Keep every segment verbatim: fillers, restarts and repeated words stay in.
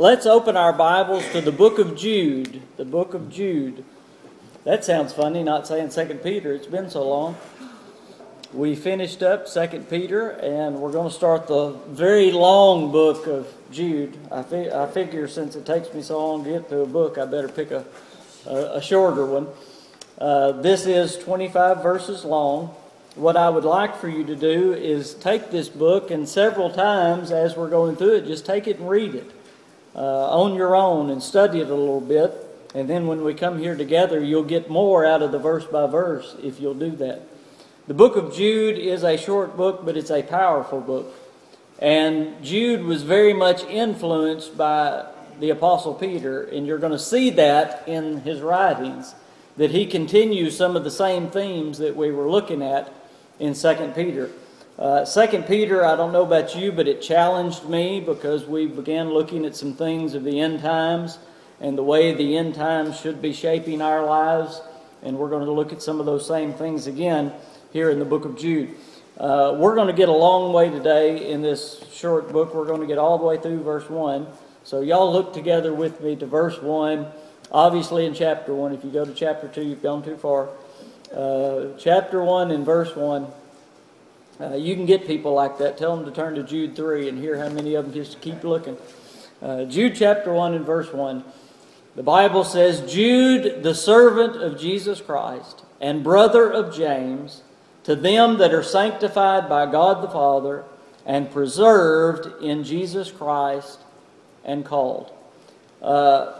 Let's open our Bibles to the book of Jude. The book of Jude. That sounds funny, not saying Second Peter. It's been so long. We finished up Second Peter, and we're going to start the very long book of Jude. I, fi I figure since it takes me so long to get through a book, I better pick a, a, a shorter one. Uh, this is twenty-five verses long. What I would like for you to do is take this book, and several times as we're going through it, just take it and read it. Uh, on your own and study it a little bit, and then when we come here together you'll get more out of the verse by verse if you'll do that. The book of Jude is a short book, but it's a powerful book, and Jude was very much influenced by the Apostle Peter, and you're going to see that in his writings, that he continues some of the same themes that we were looking at in Second Peter. Uh, Second Peter, I don't know about you, but it challenged me because we began looking at some things of the end times and the way the end times should be shaping our lives, and we're going to look at some of those same things again here in the book of Jude. Uh, we're going to get a long way today in this short book. We're going to get all the way through verse one, so y'all look together with me to verse one, obviously in chapter one. If you go to chapter two, you've gone too far. Uh, chapter one and verse one. Uh, you can get people like that. Tell them to turn to Jude three and hear how many of them just keep looking. Uh, Jude chapter one and verse one. The Bible says, Jude, the servant of Jesus Christ, and brother of James, to them that are sanctified by God the Father, and preserved in Jesus Christ, and called. Uh,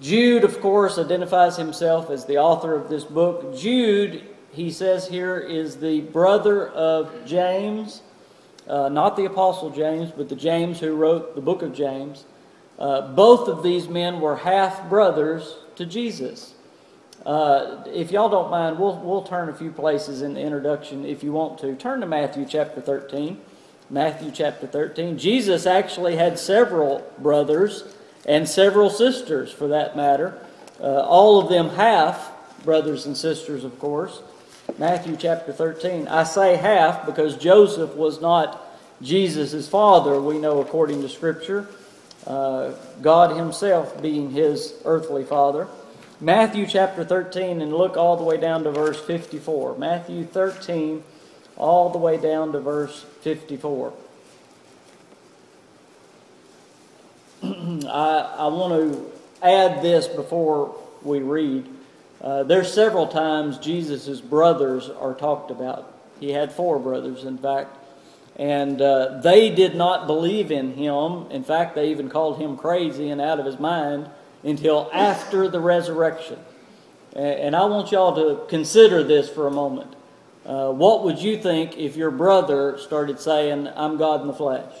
Jude, of course, identifies himself as the author of this book. Jude, he says here, is the brother of James, uh, not the Apostle James, but the James who wrote the book of James. Uh, both of these men were half-brothers to Jesus. Uh, if y'all don't mind, we'll, we'll turn a few places in the introduction if you want to. Turn to Matthew chapter thirteen. Matthew chapter thirteen. Jesus actually had several brothers and several sisters, for that matter. Uh, all of them half-brothers and sisters, of course. Matthew chapter thirteen. I say half because Joseph was not Jesus' father, we know according to Scripture, uh, God himself being his earthly father. Matthew chapter thirteen, and look all the way down to verse fifty-four. Matthew thirteen, all the way down to verse fifty-four. I, I want to add this before we read. Uh, there's several times Jesus' brothers are talked about. He had four brothers, in fact. And uh, they did not believe in him. In fact, they even called him crazy and out of his mind until after the resurrection. And I want y'all to consider this for a moment. Uh, what would you think if your brother started saying, I'm God in the flesh?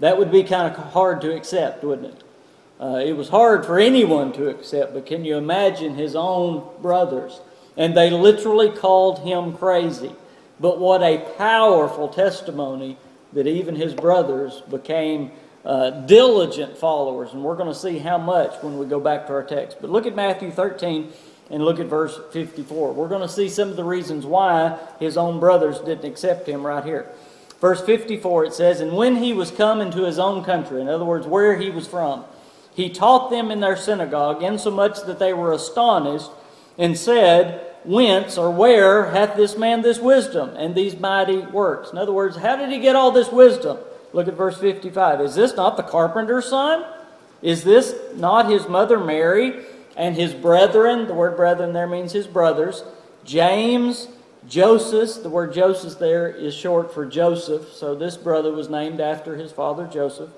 That would be kind of hard to accept, wouldn't it? Uh, it was hard for anyone to accept, but can you imagine his own brothers? And they literally called him crazy. But what a powerful testimony that even his brothers became uh, diligent followers. And we're going to see how much when we go back to our text. But look at Matthew thirteen and look at verse fifty-four. We're going to see some of the reasons why his own brothers didn't accept him right here. Verse fifty-four, it says, And when he was come into his own country, in other words, where he was from, he taught them in their synagogue, insomuch that they were astonished, and said, Whence or where hath this man this wisdom and these mighty works? In other words, how did he get all this wisdom? Look at verse fifty-five. Is this not the carpenter's son? Is this not his mother Mary and his brethren? The word brethren there means his brothers. James, Joseph. The word Joseph there is short for Joseph. So this brother was named after his father Joseph.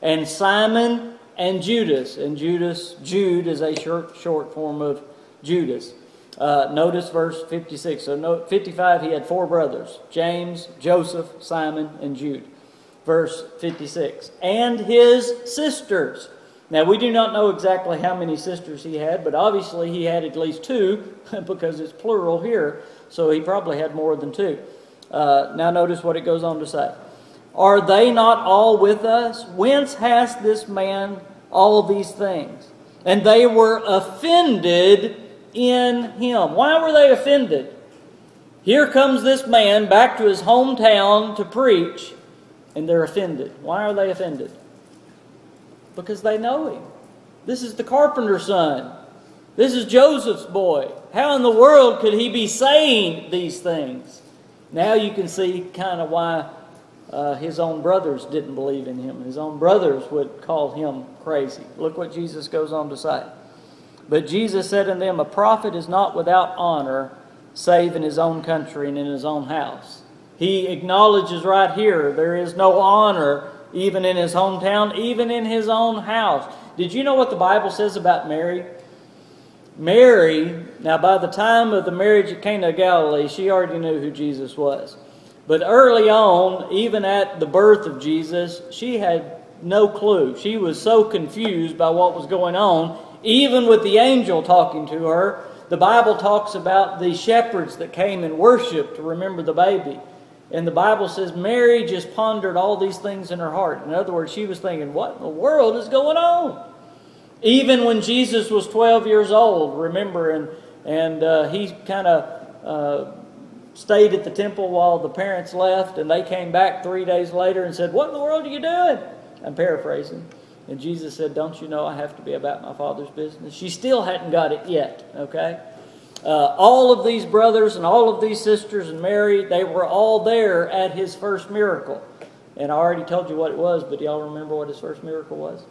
And Simon, and Judas, and Judas, Jude is a short, short form of Judas. Uh, notice verse fifty-six. So no, fifty-five, he had four brothers, James, Joseph, Simon, and Jude. Verse fifty-six. And his sisters. Now, we do not know exactly how many sisters he had, but obviously he had at least two because it's plural here, so he probably had more than two. Uh, now, notice what it goes on to say. Are they not all with us? Whence has this man all these things? And they were offended in him. Why were they offended? Here comes this man back to his hometown to preach, and they're offended. Why are they offended? because they know him. This is the carpenter's son. This is Joseph's boy. How in the world could he be saying these things? Now you can see kind of why uh, his own brothers didn't believe in him. His own brothers would call him crazy. Look what Jesus goes on to say. But Jesus said unto them, a prophet is not without honor, save in his own country and in his own house. He acknowledges right here, there is no honor even in his hometown, even in his own house. Did you know what the Bible says about Mary? Mary, now by the time of the marriage at Cana of Galilee, she already knew who Jesus was. But early on, even at the birth of Jesus, she had no clue. She was so confused by what was going on, even with the angel talking to her. The Bible talks about the shepherds that came and worshiped to remember the baby. And the Bible says Mary just pondered all these things in her heart. In other words, she was thinking, what in the world is going on? Even when Jesus was twelve years old, remember, and, and uh, he kind of uh, stayed at the temple while the parents left, and they came back three days later and said, what in the world are you doing? I'm paraphrasing. And Jesus said, don't you know I have to be about my Father's business? She still hadn't got it yet, okay? Uh, all of these brothers and all of these sisters and Mary, they were all there at his first miracle. And I already told you what it was, but do y'all remember what his first miracle was?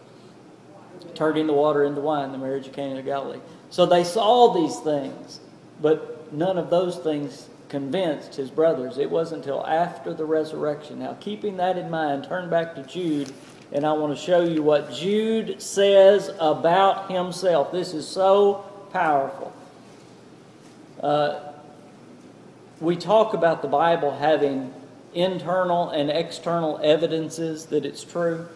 Turning the water into wine, the marriage of Cana of Galilee. So they saw these things, but none of those things convinced his brothers. It wasn't until after the resurrection. Now, keeping that in mind, turn back to Jude. And I want to show you what Jude says about himself. This is so powerful. Uh, we talk about the Bible having internal and external evidences that it's true.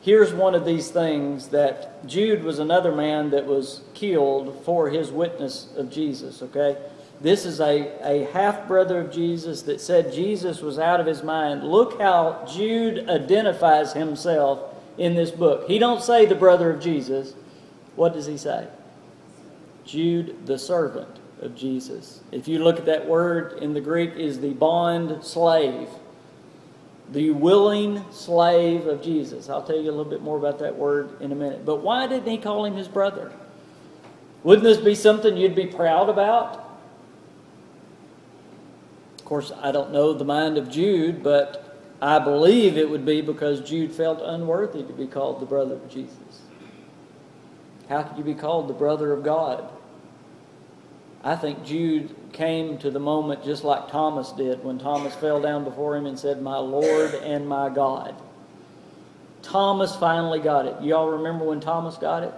Here's one of these things, that Jude was another man that was killed for his witness of Jesus, okay? This is a, a half-brother of Jesus that said Jesus was out of his mind. Look how Jude identifies himself in this book. He don't say the brother of Jesus. What does he say? Jude, the servant of Jesus. If you look at that word in the Greek, is the bond slave. The willing slave of Jesus. I'll tell you a little bit more about that word in a minute. But why didn't he call him his brother? Wouldn't this be something you'd be proud about? Of course, I don't know the mind of Jude, but I believe it would be because Jude felt unworthy to be called the brother of Jesus. How could you be called the brother of God? I think Jude came to the moment just like Thomas did when Thomas fell down before him and said, my Lord and my God. Thomas finally got it. You all remember when Thomas got it?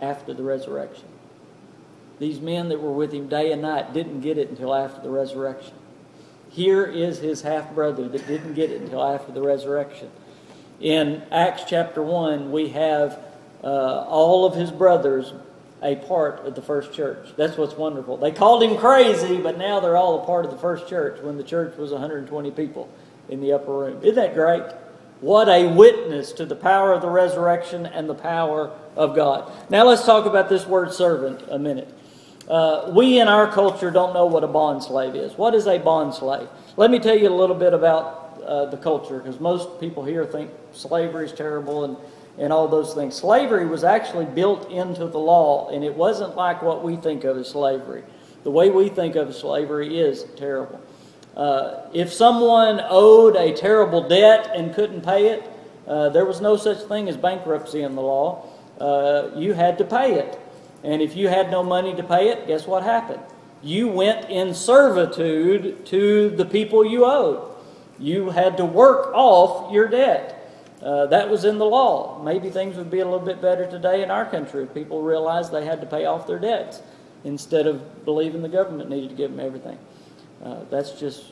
After the resurrection. These men that were with him day and night didn't get it until after the resurrection. Here is his half-brother that didn't get it until after the resurrection. In Acts chapter one, we have uh, all of his brothers a part of the first church. That's what's wonderful. They called him crazy, but now they're all a part of the first church when the church was one hundred twenty people in the upper room. Isn't that great? What a witness to the power of the resurrection and the power of God. Now let's talk about this word servant a minute. Uh, we in our culture don't know what a bondslave is. What is a bondslave? Let me tell you a little bit about uh, the culture, because most people here think slavery is terrible and, and all those things. Slavery was actually built into the law, and it wasn't like what we think of as slavery. The way we think of slavery is terrible. Uh, if someone owed a terrible debt and couldn't pay it, uh, there was no such thing as bankruptcy in the law. Uh, you had to pay it. And if you had no money to pay it, guess what happened? You went in servitude to the people you owed. You had to work off your debt. Uh, that was in the law. Maybe things would be a little bit better today in our country if people realized they had to pay off their debts instead of believing the government needed to give them everything. Uh, that's just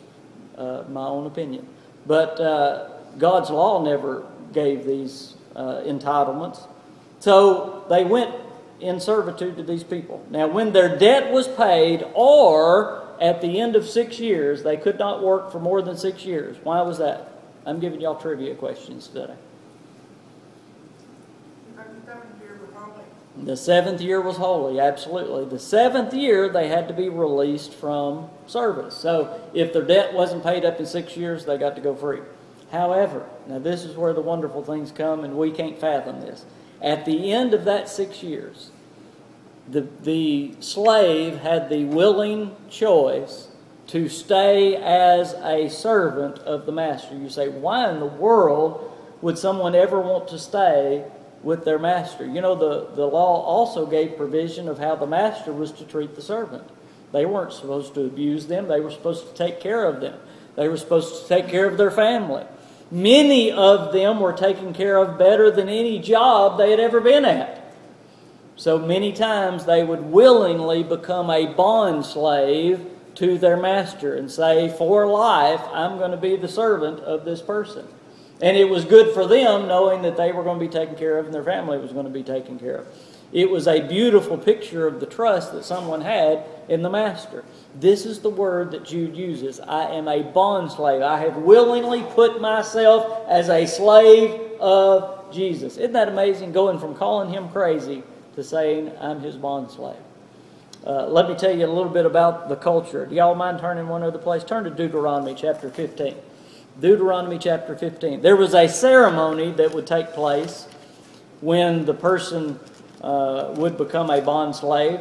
uh, my own opinion. But uh, God's law never gave these uh, entitlements. So they went in servitude to these people. Now, when their debt was paid, or at the end of six years, they could not work for more than six years. Why was that? I'm giving y'all trivia questions today. The seventh year was holy. The seventh year was holy, absolutely. The seventh year, they had to be released from service. So, if their debt wasn't paid up in six years, they got to go free. However, now this is where the wonderful things come, and we can't fathom this. At the end of that six years, the, the slave had the willing choice to stay as a servant of the master. You say, why in the world would someone ever want to stay with their master? You know, the, the law also gave provision of how the master was to treat the servant. They weren't supposed to abuse them. They were supposed to take care of them. They were supposed to take care of their family. Many of them were taken care of better than any job they had ever been at. So many times they would willingly become a bond slave to their master and say, for life, I'm going to be the servant of this person. And it was good for them knowing that they were going to be taken care of and their family was going to be taken care of. It was a beautiful picture of the trust that someone had in the master. This is the word that Jude uses. I am a bondslave. I have willingly put myself as a slave of Jesus. Isn't that amazing? Going from calling him crazy to saying I'm his bondslave. Uh, let me tell you a little bit about the culture. Do y'all mind turning one other place? Turn to Deuteronomy chapter fifteen. Deuteronomy chapter fifteen. There was a ceremony that would take place when the person uh, would become a bond slave.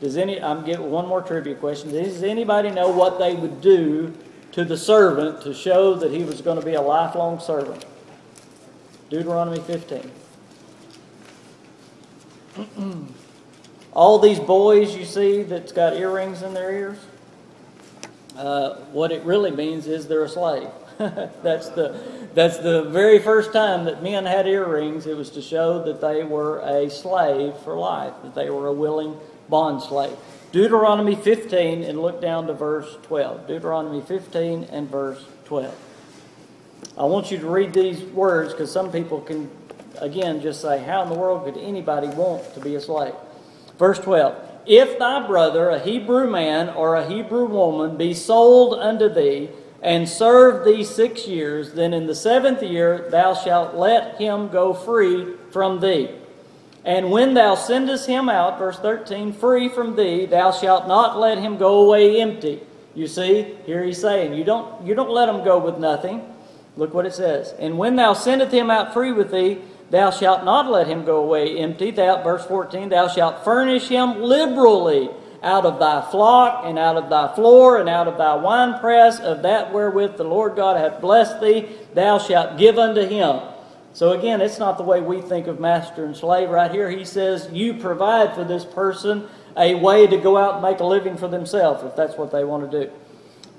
Does any? I'm getting one more trivia question. Does anybody know what they would do to the servant to show that he was going to be a lifelong servant? Deuteronomy fifteen. All these boys you see that's got earrings in their ears, uh, what it really means is they're a slave. that's the that's the very first time that men had earrings. It was to show that they were a slave for life, that they were a willing bond slave. Deuteronomy fifteen, and look down to verse twelve. Deuteronomy fifteen and verse twelve. I want you to read these words because some people can, again, just say, how in the world could anybody want to be a slave? Verse twelve, if thy brother, a Hebrew man or a Hebrew woman, be sold unto thee, and serve thee six years, then in the seventh year thou shalt let him go free from thee. And when thou sendest him out, verse thirteen, free from thee, thou shalt not let him go away empty. You see, here he's saying, you don't, you don't let him go with nothing. Look what it says. And when thou sendest him out free with thee, thou shalt not let him go away empty. Thou, verse fourteen, thou shalt furnish him liberally out of thy flock, and out of thy floor, and out of thy winepress, of that wherewith the Lord God hath blessed thee, thou shalt give unto him. So again, it's not the way we think of master and slave right here. He says, you provide for this person a way to go out and make a living for themselves, if that's what they want to do.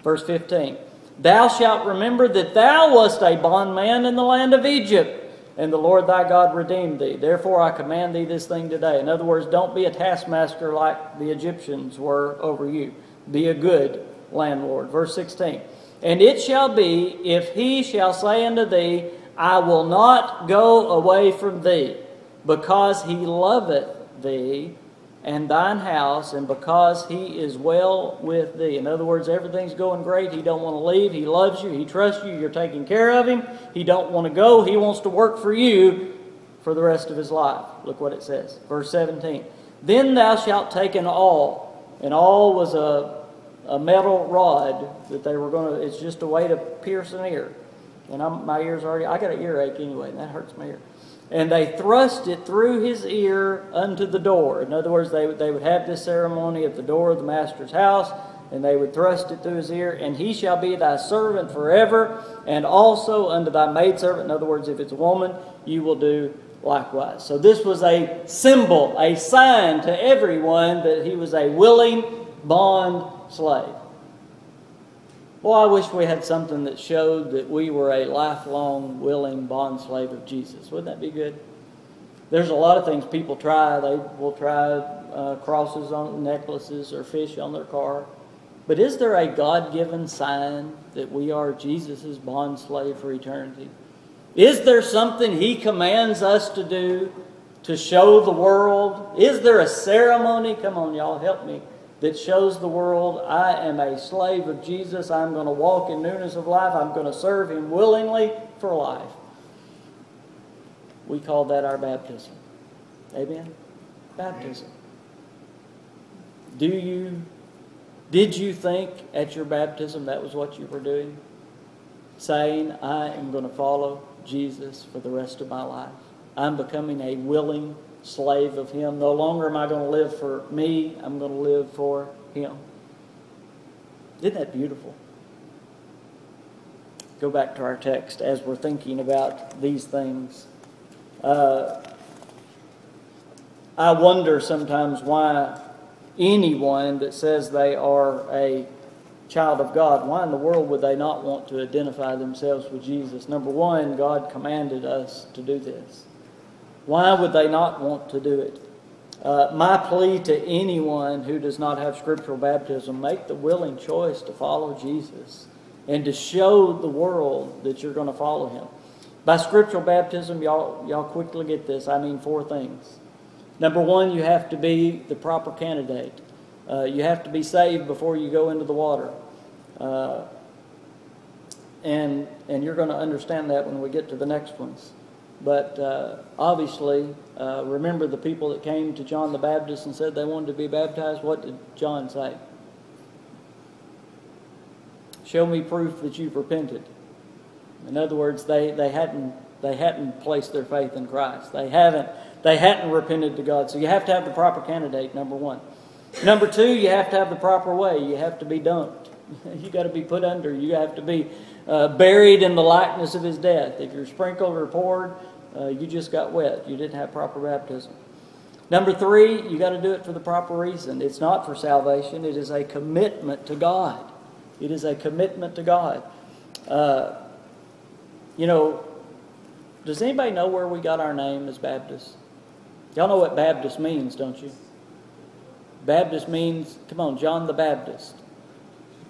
Verse fifteen, thou shalt remember that thou wast a bondman in the land of Egypt, and the Lord thy God redeemed thee. Therefore I command thee this thing today. In other words, don't be a taskmaster like the Egyptians were over you. Be a good landlord. Verse sixteen. And it shall be, if he shall say unto thee, I will not go away from thee, because he loveth thee and thine house, and because he is well with thee. In other words, everything's going great. He don't want to leave. He loves you. He trusts you. You're taking care of him. He don't want to go. He wants to work for you for the rest of his life. Look what it says. Verse seventeen. Then thou shalt take an awl. An awl was a, a metal rod that they were going to, it's just a way to pierce an ear. And I'm, my ears already, I got an earache anyway, and that hurts my ear. And they thrust it through his ear unto the door. In other words, they, they would have this ceremony at the door of the master's house, and they would thrust it through his ear, and he shall be thy servant forever, and also unto thy maidservant. In other words, if it's a woman, you will do likewise. So this was a symbol, a sign to everyone that he was a willing bond slave. Boy, I wish we had something that showed that we were a lifelong, willing bondslave of Jesus. Wouldn't that be good? There's a lot of things people try. They will try uh, crosses on necklaces or fish on their car. But is there a God-given sign that we are Jesus' bondslave for eternity? Is there something he commands us to do to show the world? Is there a ceremony? Come on, y'all, help me. That shows the world, I am a slave of Jesus. I'm going to walk in newness of life. I'm going to serve him willingly for life. We call that our baptism. Amen? Baptism. Do you, did you think at your baptism that was what you were doing? saying, I am going to follow Jesus for the rest of my life. I'm becoming a willing slave of Him. No longer am I going to live for me. I'm going to live for Him. Isn't that beautiful? Go back to our text as we're thinking about these things. Uh, I wonder sometimes why anyone that says they are a child of God, why in the world would they not want to identify themselves with Jesus? Number one, God commanded us to do this. Why would they not want to do it? Uh, my plea to anyone who does not have scriptural baptism, make the willing choice to follow Jesus and to show the world that you're going to follow Him. By scriptural baptism, y'all, y'all quickly get this, I mean four things. Number one, you have to be the proper candidate. Uh, you have to be saved before you go into the water. Uh, and, and you're going to understand that when we get to the next ones. But uh, obviously, uh, remember the people that came to John the Baptist and said they wanted to be baptized. What did John say? Show me proof that you've repented. In other words, they, they hadn't they hadn't placed their faith in Christ. They haven't they hadn't repented to God. So you have to have the proper candidate. Number one. Number two, you have to have the proper way. You have to be dunked. You got to be put under. You have to be uh, buried in the likeness of His death. If you're sprinkled or poured, uh, you just got wet. You didn't have proper baptism. Number three, you got to do it for the proper reason. It's not for salvation. It is a commitment to God. It is a commitment to God. Uh, you know, does anybody know where we got our name as Baptists? Y'all know what Baptist means, don't you? Baptist means, come on, John the Baptist.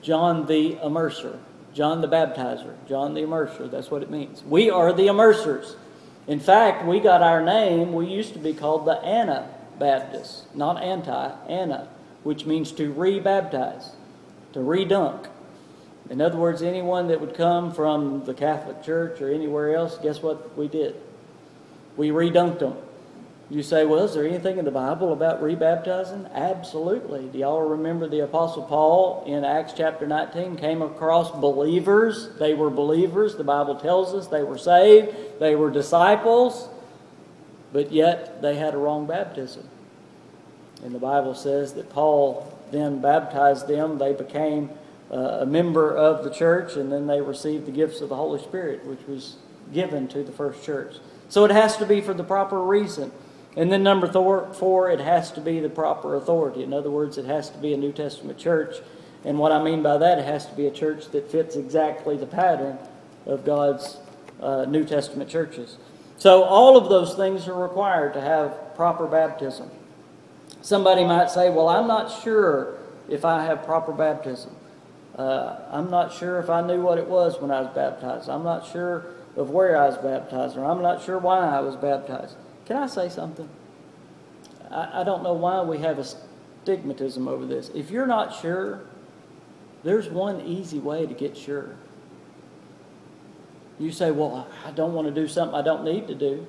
John the Immerser. John the Baptizer. John the Immerser. That's what it means. We are the Immersers. In fact, we got our name, we used to be called the Anabaptists. Not anti, Ana, which means to re-baptize. To re-dunk. In other words, anyone that would come from the Catholic Church or anywhere else, guess what we did? We re-dunked them. You say, well, is there anything in the Bible about rebaptizing? Absolutely. Do y'all remember the Apostle Paul in Acts chapter nineteen came across believers? They were believers. The Bible tells us they were saved. They were disciples. But yet they had a wrong baptism. And the Bible says that Paul then baptized them. They became uh, a member of the church, and then they received the gifts of the Holy Spirit, which was given to the first church. So it has to be for the proper reason. And then number four, it has to be the proper authority. In other words, it has to be a New Testament church. And what I mean by that, it has to be a church that fits exactly the pattern of God's uh, New Testament churches. So all of those things are required to have proper baptism. Somebody might say, well, I'm not sure if I have proper baptism. Uh, I'm not sure if I knew what it was when I was baptized. I'm not sure of where I was baptized, or I'm not sure why I was baptized. Can I say something? I, I don't know why we have a stigmatism over this. If you're not sure, there's one easy way to get sure. You say, well, I don't want to do something I don't need to do.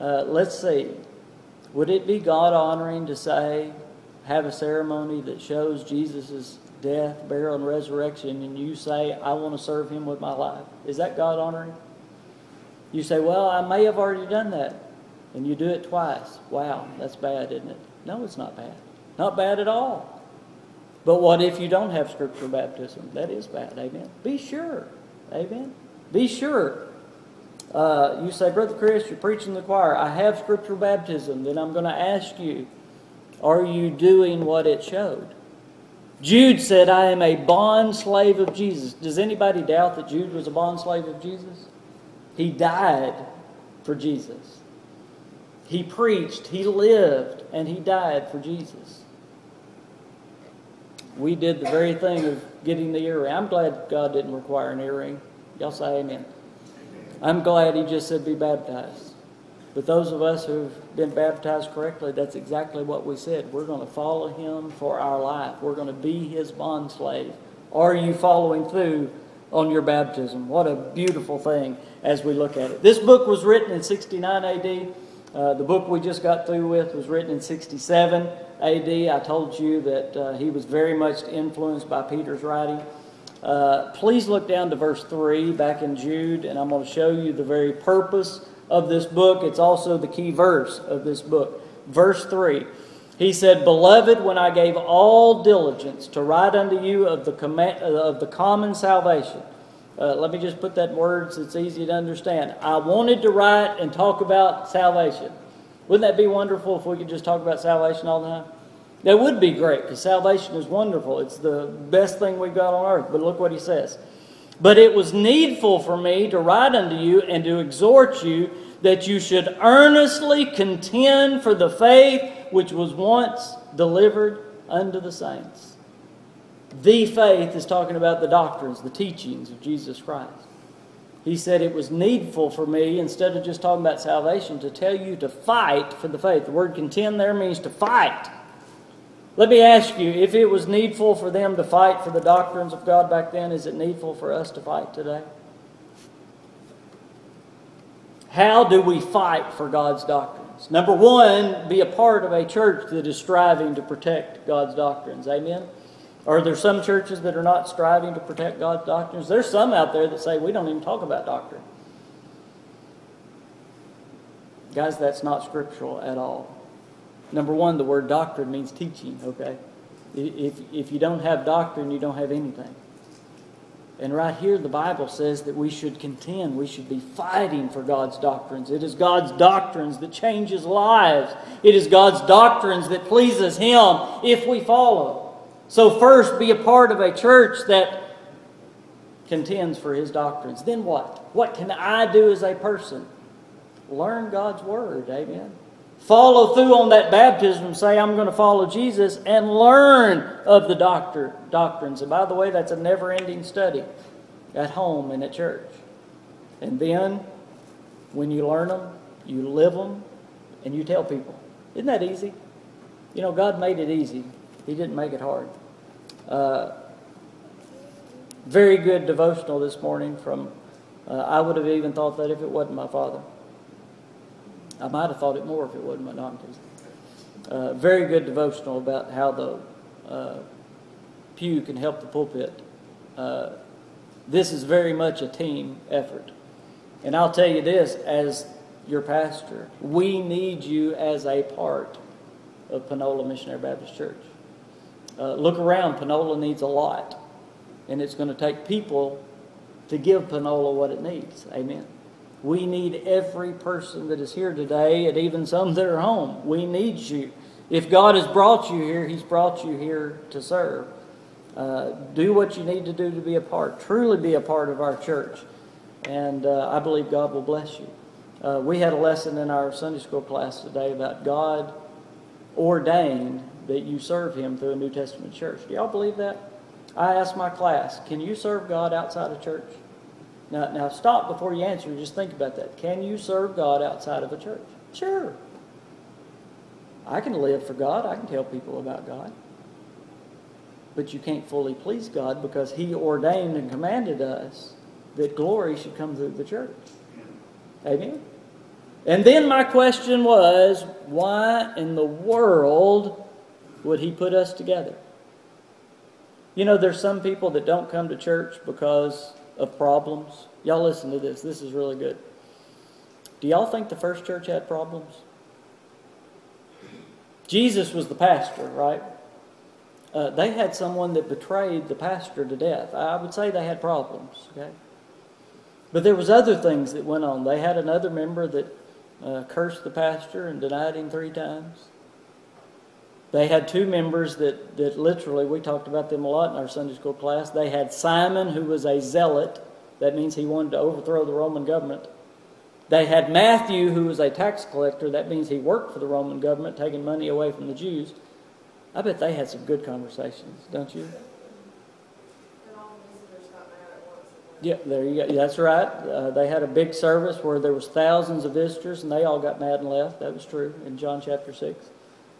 Uh, let's see. Would it be God-honoring to say, have a ceremony that shows Jesus' death, burial, and resurrection, and you say, I want to serve Him with my life? Is that God-honoring? You say, well, I may have already done that. And you do it twice. Wow, that's bad, isn't it? No, it's not bad. Not bad at all. But what if you don't have scriptural baptism? That is bad, amen. Be sure, amen. Be sure. Uh, you say, Brother Chris, you're preaching to the choir. I have scriptural baptism. Then I'm going to ask you, are you doing what it showed? Jude said, I am a bond slave of Jesus. Does anybody doubt that Jude was a bond slave of Jesus? He died for Jesus. He preached, he lived, and he died for Jesus. We did the very thing of getting the earring. I'm glad God didn't require an earring. Y'all say amen. I'm glad He just said be baptized. But those of us who've been baptized correctly, that's exactly what we said. We're going to follow Him for our life. We're going to be His bond slave. Are you following through on your baptism? What a beautiful thing as we look at it. This book was written in sixty-nine A D, Uh, the book we just got through with was written in sixty-seven A D I told you that uh, he was very much influenced by Peter's writing. Uh, please look down to verse three back in Jude, and I'm going to show you the very purpose of this book. It's also the key verse of this book. Verse three, he said, "Beloved, when I gave all diligence to write unto you of the command, of the common salvation." Uh, let me just put that in words that's easy to understand. I wanted to write and talk about salvation. Wouldn't that be wonderful if we could just talk about salvation all the time? That would be great, because salvation is wonderful. It's the best thing we've got on earth. But look what he says. "But it was needful for me to write unto you and to exhort you that you should earnestly contend for the faith which was once delivered unto the saints." The faith is talking about the doctrines, the teachings of Jesus Christ. He said it was needful for me, instead of just talking about salvation, to tell you to fight for the faith. The word contend there means to fight. Let me ask you, if it was needful for them to fight for the doctrines of God back then, is it needful for us to fight today? How do we fight for God's doctrines? Number one, be a part of a church that is striving to protect God's doctrines. Amen? Are there some churches that are not striving to protect God's doctrines? There's some out there that say, we don't even talk about doctrine. Guys, that's not scriptural at all. Number one, the word doctrine means teaching, okay? If, if you don't have doctrine, you don't have anything. And right here, the Bible says that we should contend. We should be fighting for God's doctrines. It is God's doctrines that changes lives. It is God's doctrines that pleases Him if we follow. So first, be a part of a church that contends for His doctrines. Then what? What can I do as a person? Learn God's Word, amen? Follow through on that baptism, say, I'm going to follow Jesus, and learn of the doctor, doctrines. And by the way, that's a never-ending study at home and at church. And then, when you learn them, you live them, and you tell people. Isn't that easy? You know, God made it easy. He didn't make it hard. Uh, very good devotional this morning from, uh, I would have even thought that if it wasn't my father. I might have thought it more if it wasn't my doctrine. Uh, very good devotional about how the uh, pew can help the pulpit. Uh, this is very much a team effort. And I'll tell you this, as your pastor, we need you as a part of Panola Missionary Baptist Church. Uh, look around, Panola needs a lot. And it's going to take people to give Panola what it needs. Amen. We need every person that is here today, and even some that are home. We need you. If God has brought you here, He's brought you here to serve. Uh, do what you need to do to be a part. Truly be a part of our church. And uh, I believe God will bless you. Uh, we had a lesson in our Sunday school class today about God ordained that you serve Him through a New Testament church. Do y'all believe that? I asked my class, can you serve God outside of church? Now, now stop before you answer. Just think about that. Can you serve God outside of a church? Sure. I can live for God. I can tell people about God. But you can't fully please God because He ordained and commanded us that glory should come through the church. Amen? And then my question was, why in the world would He put us together? You know, there's some people that don't come to church because of problems. Y'all listen to this. This is really good. Do y'all think the first church had problems? Jesus was the pastor, right? Uh, they had someone that betrayed the pastor to death. I would say they had problems, okay? But there was other things that went on. They had another member that uh, cursed the pastor and denied him three times. They had two members that, that literally, we talked about them a lot in our Sunday school class. They had Simon, who was a zealot. That means he wanted to overthrow the Roman government. They had Matthew, who was a tax collector. That means he worked for the Roman government, taking money away from the Jews. I bet they had some good conversations, don't you? Yeah, there you go. That's right. Uh, they had a big service where there was thousands of visitors, and they all got mad and left. That was true in John chapter six.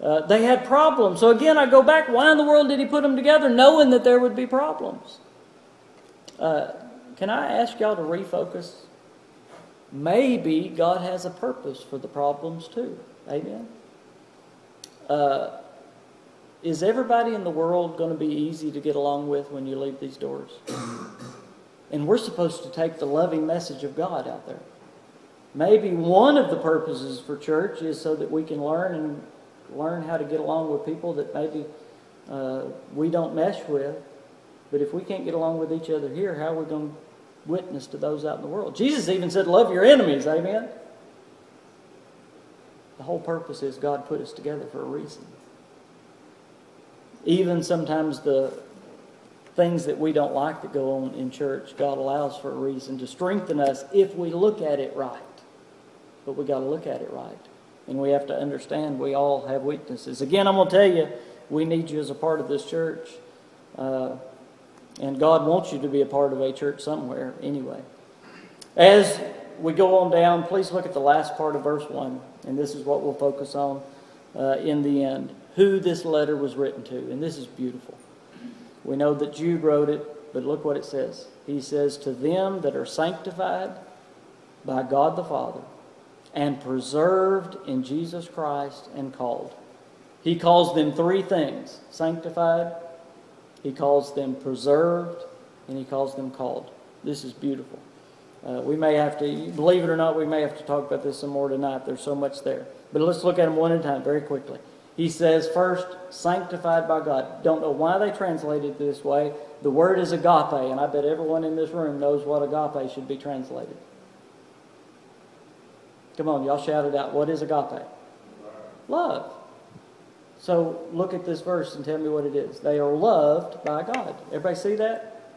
Uh, they had problems. So again, I go back, why in the world did He put them together knowing that there would be problems? Uh, can I ask y'all to refocus? Maybe God has a purpose for the problems too. Amen? Uh, Is everybody in the world going to be easy to get along with when you leave these doors? And we're supposed to take the loving message of God out there. Maybe one of the purposes for church is so that we can learn and learn how to get along with people that maybe uh, we don't mesh with. But if we can't get along with each other here, how are we going to witness to those out in the world? Jesus even said, love your enemies, amen? The whole purpose is God put us together for a reason. Even sometimes the things that we don't like that go on in church, God allows for a reason to strengthen us if we look at it right. But we got to look at it right. And we have to understand we all have weaknesses. Again, I'm going to tell you, we need you as a part of this church. Uh, and God wants you to be a part of a church somewhere anyway. As we go on down, please look at the last part of verse one. And this is what we'll focus on uh, in the end. Who this letter was written to. And this is beautiful. We know that Jude wrote it, but look what it says. He says, to them that are sanctified by God the Father and preserved in Jesus Christ and called. He calls them three things. Sanctified, he calls them preserved, and he calls them called. This is beautiful. Uh, we may have to, believe it or not, we may have to talk about this some more tonight. There's so much there. But let's look at them one at a time very quickly. He says, first, sanctified by God. Don't know why they translated this way. The word is agape, and I bet everyone in this room knows what agape should be translated. Come on, y'all shout it out. What is agape? Love. So look at this verse and tell me what it is. They are loved by God. Everybody see that?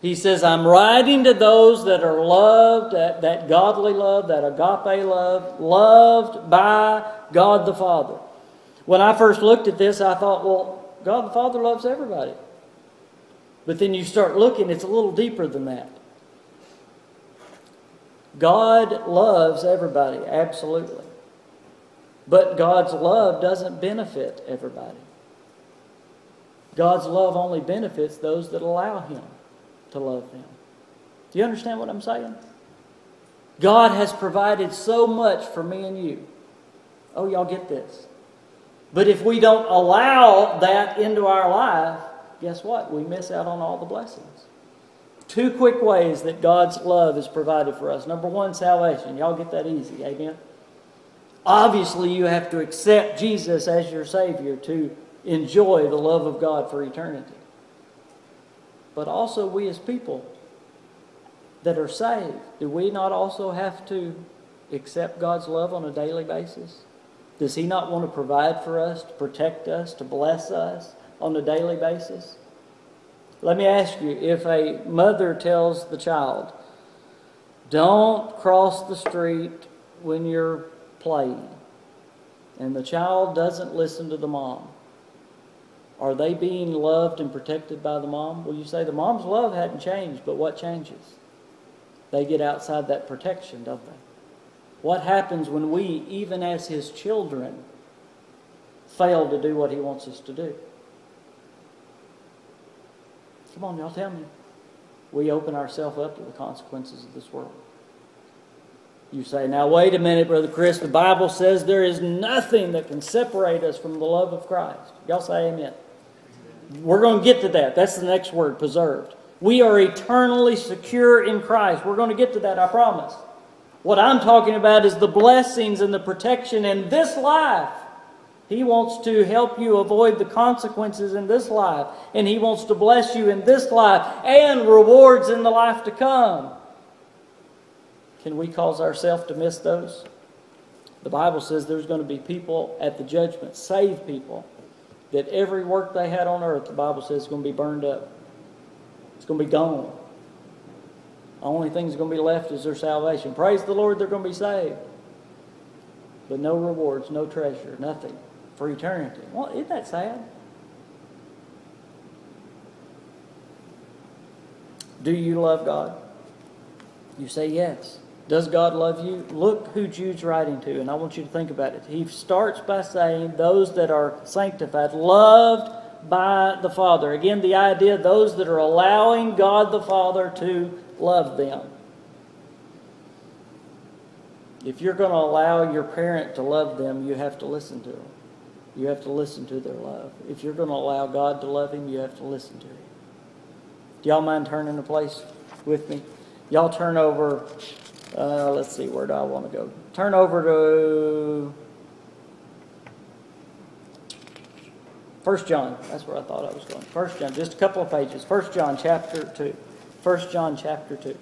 He says, I'm writing to those that are loved, that, that godly love, that agape love, loved by God the Father. When I first looked at this, I thought, well, God the Father loves everybody. But then you start looking, it's a little deeper than that. God loves everybody, absolutely. But God's love doesn't benefit everybody. God's love only benefits those that allow Him to love them. Do you understand what I'm saying? God has provided so much for me and you. Oh, y'all get this. But if we don't allow that into our life, guess what? We miss out on all the blessings. Two quick ways that God's love is provided for us. Number one, salvation. Y'all get that easy, amen? Obviously, you have to accept Jesus as your Savior to enjoy the love of God for eternity. But also, we as people that are saved, do we not also have to accept God's love on a daily basis? Does He not want to provide for us, to protect us, to bless us on a daily basis? Let me ask you, if a mother tells the child, don't cross the street when you're playing, and the child doesn't listen to the mom, are they being loved and protected by the mom? Well, you say the mom's love hadn't changed, but what changes? They get outside that protection, don't they? What happens when we, even as His children, fail to do what He wants us to do? Come on, y'all tell me. We open ourselves up to the consequences of this world. You say, now wait a minute, Brother Chris, the Bible says there is nothing that can separate us from the love of Christ. Y'all say amen. Amen. We're going to get to that. That's the next word, preserved. We are eternally secure in Christ. We're going to get to that, I promise. What I'm talking about is the blessings and the protection in this life. He wants to help you avoid the consequences in this life. And He wants to bless you in this life and rewards in the life to come. Can we cause ourselves to miss those? The Bible says there's going to be people at the judgment, saved people, that every work they had on earth, the Bible says, is going to be burned up. It's going to be gone. The only thing that's going to be left is their salvation. Praise the Lord, they're going to be saved. But no rewards, no treasure, nothing for eternity. Well, isn't that sad? Do you love God? You say yes. Does God love you? Look who Jude's writing to, and I want you to think about it. He starts by saying those that are sanctified, loved by the Father. Again, the idea, those that are allowing God the Father to love them. If you're going to allow your parent to love them, you have to listen to them. You have to listen to their love. If you're going to allow God to love him, you have to listen to him. Do y'all mind turning the place with me? Y'all turn over, uh, let's see, where do I want to go? Turn over to First John. That's where I thought I was going. First John, just a couple of pages. First John chapter two. First John chapter two.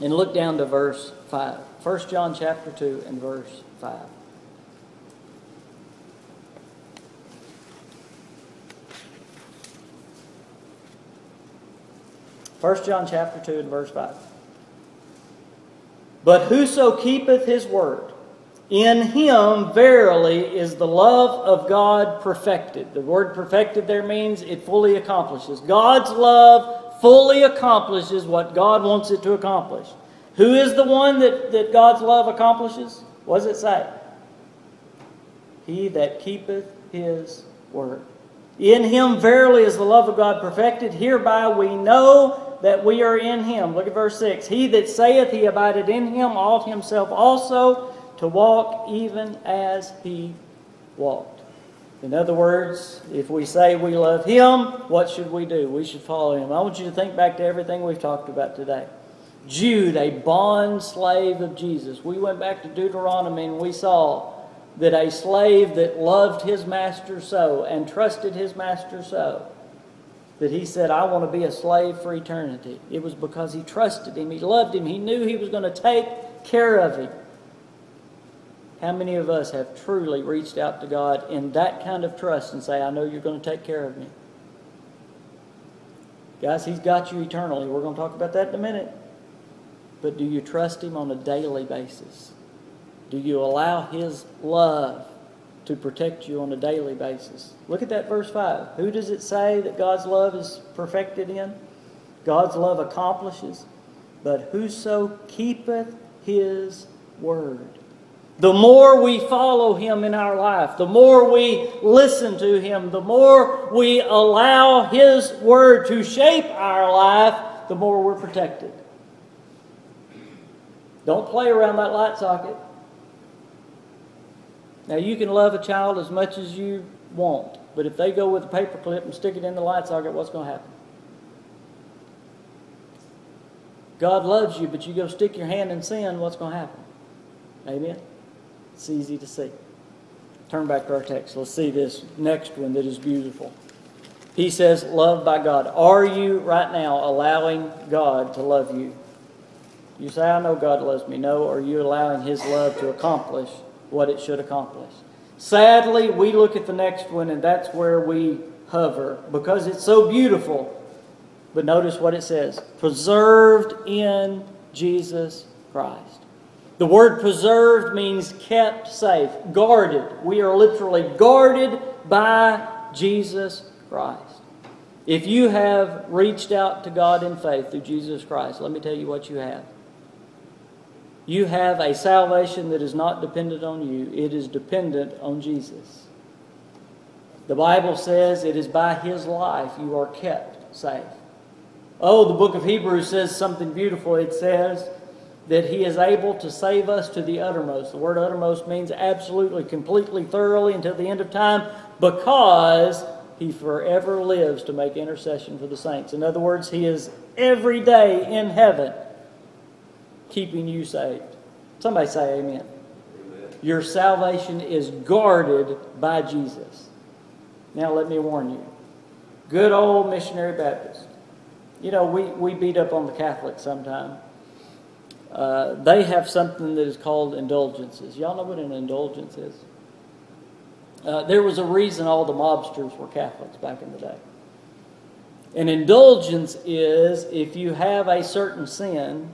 And look down to verse five. First John chapter two and verse five. First John chapter two and verse five. But whoso keepeth his word, in him verily is the love of God perfected. The word perfected there means it fully accomplishes. God's love fully accomplishes what God wants it to accomplish. Who is the one that, that God's love accomplishes? What does it say? He that keepeth his word. In him verily is the love of God perfected. Hereby we know that we are in him. Look at verse six. He that saith he abideth in him ought himself also to walk even as he walked. In other words, if we say we love him, what should we do? We should follow him. I want you to think back to everything we've talked about today. Jude, a bond slave of Jesus. We went back to Deuteronomy and we saw that a slave that loved his master so and trusted his master so, that he said, I want to be a slave for eternity. It was because he trusted him. He loved him. He knew he was going to take care of him. How many of us have truly reached out to God in that kind of trust and say, I know you're going to take care of me? Guys, he's got you eternally. We're going to talk about that in a minute. But do you trust him on a daily basis? Do you allow his love to protect you on a daily basis? Look at that verse five. Who does it say that God's love is perfected in? God's love accomplishes. But whoso keepeth his word. The more we follow him in our life, the more we listen to him, the more we allow his word to shape our life, the more we're protected. Don't play around that light socket. Now, you can love a child as much as you want, but if they go with a paper clip and stick it in the light socket, what's going to happen? God loves you, but you go stick your hand in sin, what's going to happen? Amen? It's easy to see. Turn back to our text. Let's see this next one that is beautiful. He says, love by God. Are you right now allowing God to love you? You say, I know God loves me. No, are you allowing his love to accomplish what it should accomplish? Sadly, we look at the next one and that's where we hover because it's so beautiful. But notice what it says. Preserved in Jesus Christ. The word preserved means kept safe, guarded. We are literally guarded by Jesus Christ. If you have reached out to God in faith through Jesus Christ, let me tell you what you have. You have a salvation that is not dependent on you. It is dependent on Jesus. The Bible says it is by his life you are kept safe. Oh, the book of Hebrews says something beautiful. It says that he is able to save us to the uttermost. The word uttermost means absolutely, completely, thoroughly, until the end of time, because he forever lives to make intercession for the saints. In other words, he is every day in heaven, keeping you saved. Somebody say amen. Amen. Your salvation is guarded by Jesus. Now let me warn you. Good old missionary Baptist. You know, we, we beat up on the Catholics sometime. Uh, they have something that is called indulgences. Y'all know what an indulgence is? Uh, there was a reason all the mobsters were Catholics back in the day. An indulgence is if you have a certain sin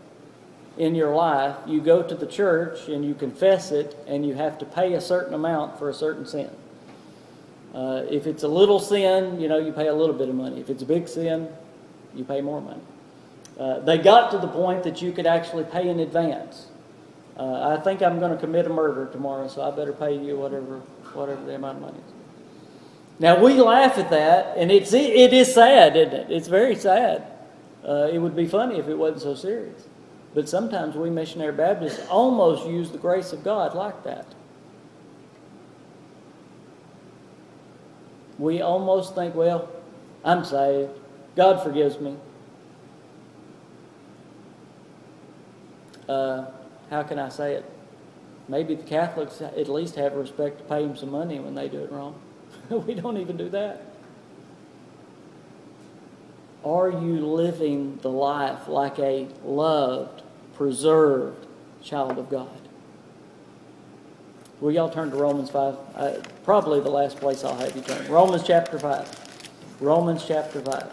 in your life, you go to the church and you confess it and you have to pay a certain amount for a certain sin. Uh, if it's a little sin, you know, you pay a little bit of money. If it's a big sin, you pay more money. Uh, they got to the point that you could actually pay in advance. Uh, I think I'm going to commit a murder tomorrow, so I better pay you whatever whatever the amount of money is. Now, we laugh at that, and it's, it is sad, isn't it? It's very sad. Uh, it would be funny if it wasn't so serious. But sometimes we missionary Baptists almost use the grace of God like that. we almost think, well, I'm saved. God forgives me. Uh, how can I say it? Maybe the Catholics at least have respect to pay him some money when they do it wrong. We don't even do that. Are you living the life like a loved, preserved child of God? Will y'all turn to Romans five? Uh, probably the last place I'll have you turn. Romans chapter five. Romans chapter five.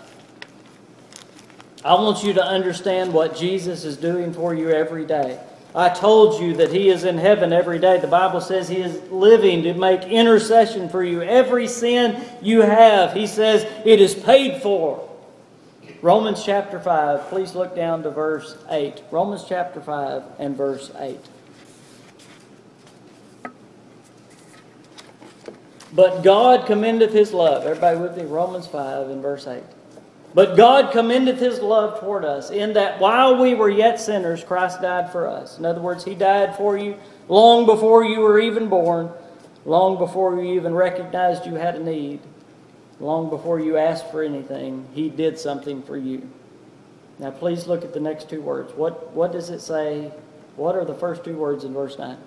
I want you to understand what Jesus is doing for you every day. I told you that He is in heaven every day. The Bible says He is living to make intercession for you. Every sin you have, He says, it is paid for. Romans chapter five. Please look down to verse eight. Romans chapter five and verse eight. But God commendeth His love. Everybody with me? Romans five and verse eight. But God commendeth His love toward us, in that while we were yet sinners, Christ died for us. In other words, He died for you long before you were even born, long before you even recognized you had a need, long before you asked for anything. He did something for you. Now please look at the next two words. What, what does it say? What are the first two words in verse nine?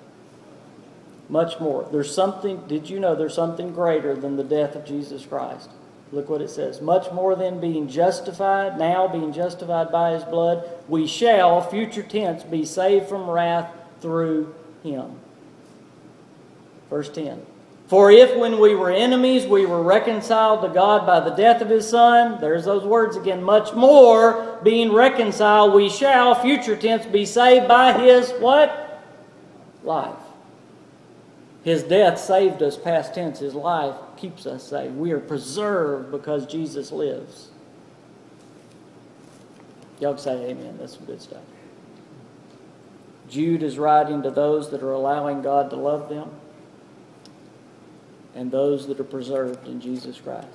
Much more. There's something, did you know there's something greater than the death of Jesus Christ? Look what it says. Much more than being justified, now being justified by His blood, we shall, future tense, be saved from wrath through Him. Verse ten. For if when we were enemies, we were reconciled to God by the death of His Son. There's those words again. Much more, being reconciled, we shall, future tense, be saved by His what? Life. His death saved us, past tense. His life keeps us saved. We are preserved because Jesus lives. Y'all can say amen. That's some good stuff. Jude is writing to those that are allowing God to love them and those that are preserved in Jesus Christ.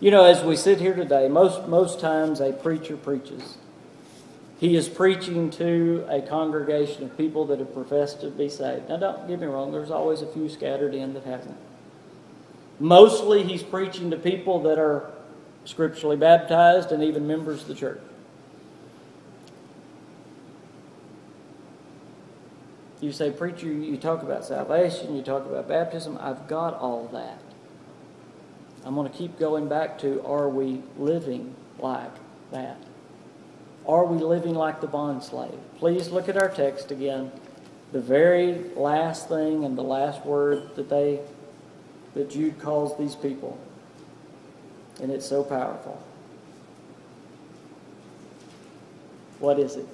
You know, as we sit here today, most, most times a preacher preaches. He is preaching to a congregation of people that have professed to be saved. Now, don't get me wrong. There's always a few scattered in that haven't. Mostly, he's preaching to people that are scripturally baptized and even members of the church. You say, preacher, you talk about salvation, you talk about baptism. I've got all that. I'm going to keep going back to, are we living like that? Are we living like the bondslave? Please look at our text again. The very last thing and the last word that they, that Jude calls these people. And it's so powerful. What is it?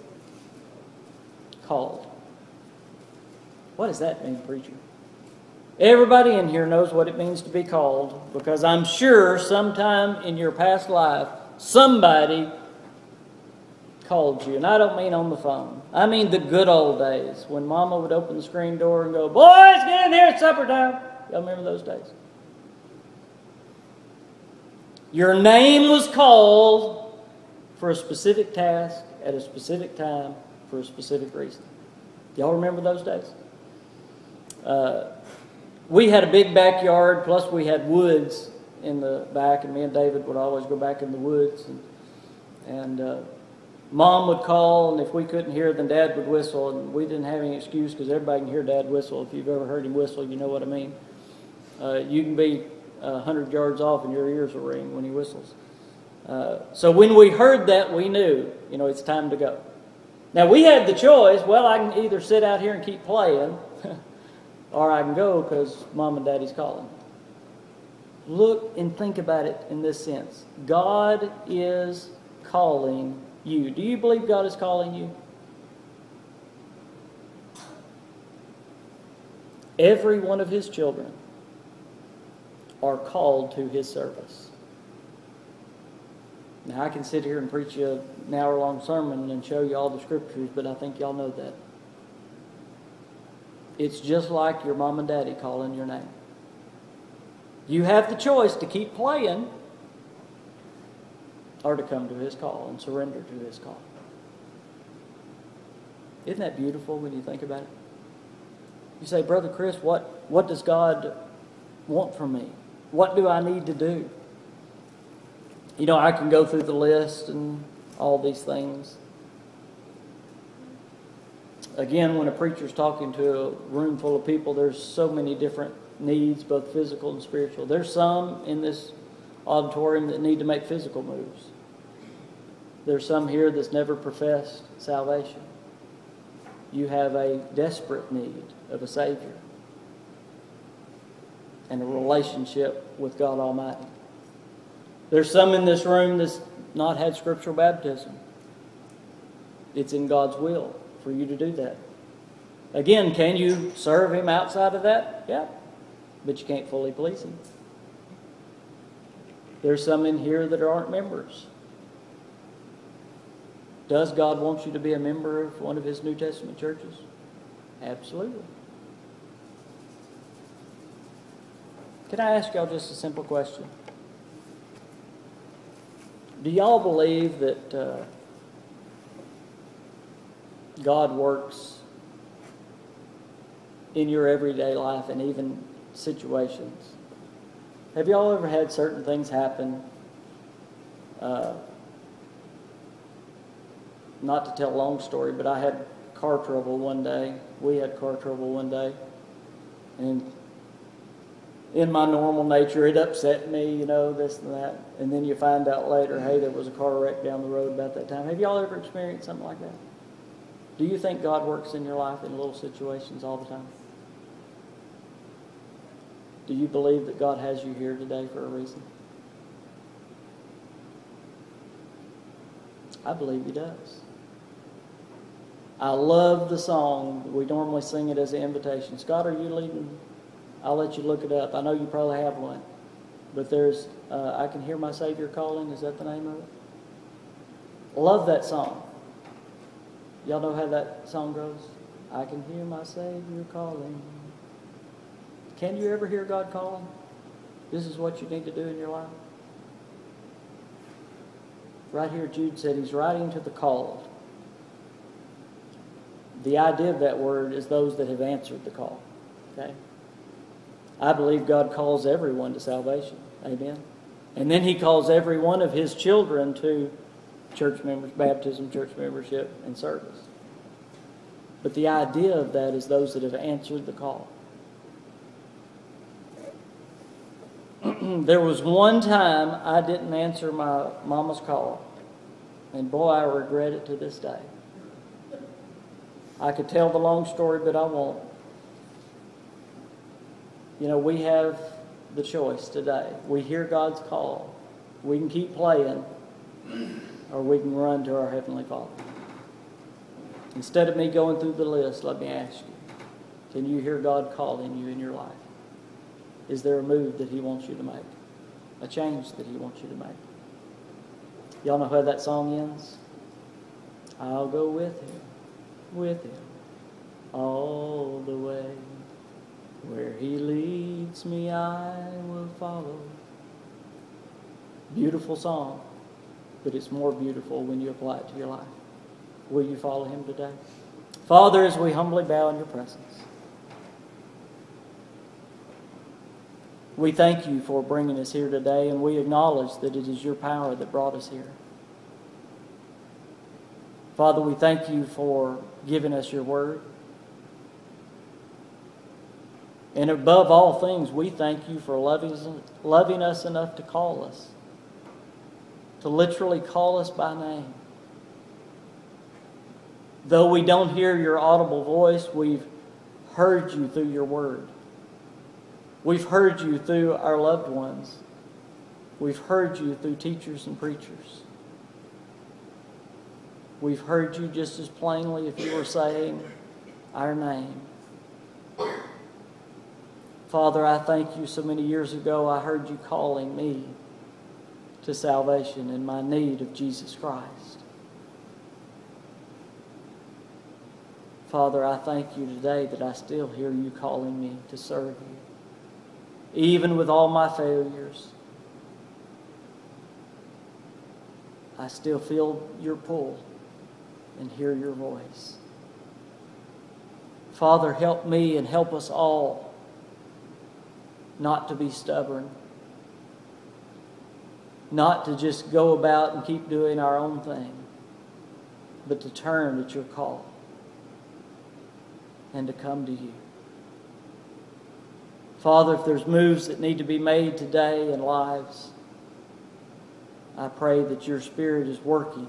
Called. What does that mean, preacher? Everybody in here knows what it means to be called, because I'm sure sometime in your past life, somebody called you. And I don't mean on the phone. I mean the good old days when Mama would open the screen door and go, boys, get in here, it's supper time. Y'all remember those days? Your name was called for a specific task at a specific time for a specific reason. Y'all remember those days? Uh, we had a big backyard, plus we had woods in the back, and me and David would always go back in the woods, and, and uh, Mom would call, and if we couldn't hear, then Dad would whistle, and we didn't have any excuse because everybody can hear Dad whistle. If you've ever heard him whistle, you know what I mean. Uh, you can be uh, a hundred yards off, and your ears will ring when he whistles. Uh, so when we heard that, we knew, you know, it's time to go. Now, we had the choice, well, I can either sit out here and keep playing, or I can go because Mom and Daddy's calling. Look and think about it in this sense. God is calling you. Do you believe God is calling you? Every one of His children are called to His service. Now, I can sit here and preach you an hour-long sermon and show you all the scriptures, but I think y'all know that. It's just like your mom and daddy calling your name. You have the choice to keep playing or to come to His call and surrender to His call. Isn't that beautiful when you think about it? You say, Brother Chris, what, what does God want from me? What do I need to do? You know, I can go through the list and all these things. Again, when a preacher's talking to a room full of people, there's so many different needs, both physical and spiritual. There's some in this auditorium that need to make physical moves. There's some here that's never professed salvation. You have a desperate need of a Savior and a relationship with God Almighty. There's some in this room that's not had scriptural baptism. It's in God's will for you to do that. Again, can you serve Him outside of that? Yeah, but you can't fully please Him. There's some in here that aren't members. Does God want you to be a member of one of His New Testament churches? Absolutely. Can I ask y'all just a simple question? Do y'all believe that uh, God works in your everyday life and even situations? Have y'all ever had certain things happen? Uh, not to tell a long story, but I had car trouble one day. We had car trouble one day. And in my normal nature, it upset me, you know, this and that. And then you find out later, hey, there was a car wreck down the road about that time. Have y'all ever experienced something like that? Do you think God works in your life in little situations all the time? Do you believe that God has you here today for a reason? I believe He does. I love the song. We normally sing it as an invitation. Scott, are you leading? I'll let you look it up. I know you probably have one. But there's, uh, I Can Hear My Savior Calling. Is that the name of it? Love that song. Y'all know how that song goes? I can hear my Savior calling. Can you ever hear God calling? This is what you need to do in your life. Right here, Jude said he's writing to the called. The idea of that word is those that have answered the call. Okay? I believe God calls everyone to salvation. Amen? And then He calls every one of His children to church members, baptism, church membership, and service. But the idea of that is those that have answered the call. There was one time I didn't answer my mama's call. And boy, I regret it to this day. I could tell the long story, but I won't. You know, we have the choice today. We hear God's call. We can keep playing, or we can run to our Heavenly Father. Instead of me going through the list, let me ask you, can you hear God calling you in your life? Is there a move that He wants you to make? A change that He wants you to make? Y'all know how that song ends? I'll go with Him, with Him, all the way. Where He leads me, I will follow. Beautiful song, but it's more beautiful when you apply it to your life. Will you follow Him today? Father, as we humbly bow in Your presence, we thank You for bringing us here today, and we acknowledge that it is Your power that brought us here. Father, we thank You for giving us Your word. And above all things, we thank You for loving us, loving us enough to call us, to literally call us by name. Though we don't hear Your audible voice, we've heard You through Your word. We've heard You through our loved ones. We've heard You through teachers and preachers. We've heard You just as plainly if You were saying our name. Father, I thank You so many years ago I heard You calling me to salvation and my need of Jesus Christ. Father, I thank You today that I still hear You calling me to serve You. Even with all my failures, I still feel Your pull and hear Your voice. Father, help me and help us all not to be stubborn not to just go about and keep doing our own thing, but to turn at your call and to come to you. Father, if there's moves that need to be made today in lives, I pray that your Spirit is working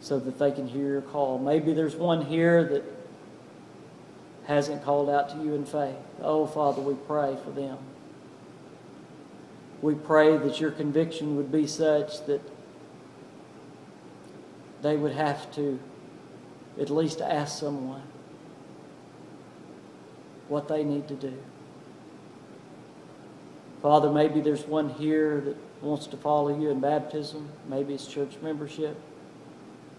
so that they can hear your call. Maybe there's one here that hasn't called out to you in faith. Oh, Father, we pray for them. We pray that your conviction would be such that they would have to at least ask someone what they need to do. Father, maybe there's one here that wants to follow you in baptism. Maybe it's church membership.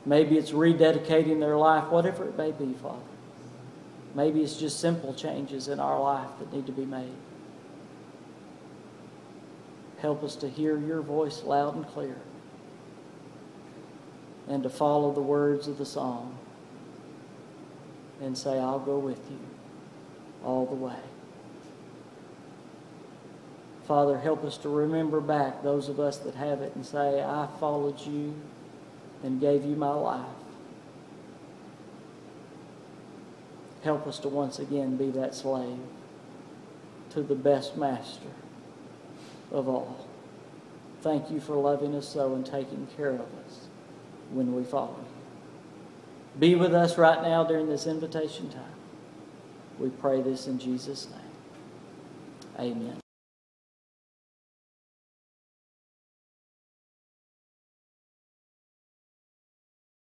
Maybe it's rededicating their life, whatever it may be, Father. Maybe it's just simple changes in our life that need to be made. Help us to hear your voice loud and clear and to follow the words of the song and say, I'll go with you all the way. Father, help us to remember back those of us that have it and say, I followed you and gave you my life. Help us to once again be that slave to the best master of all. Thank you for loving us so and taking care of us when we follow you. Be with us right now during this invitation time. We pray this in Jesus' name. Amen.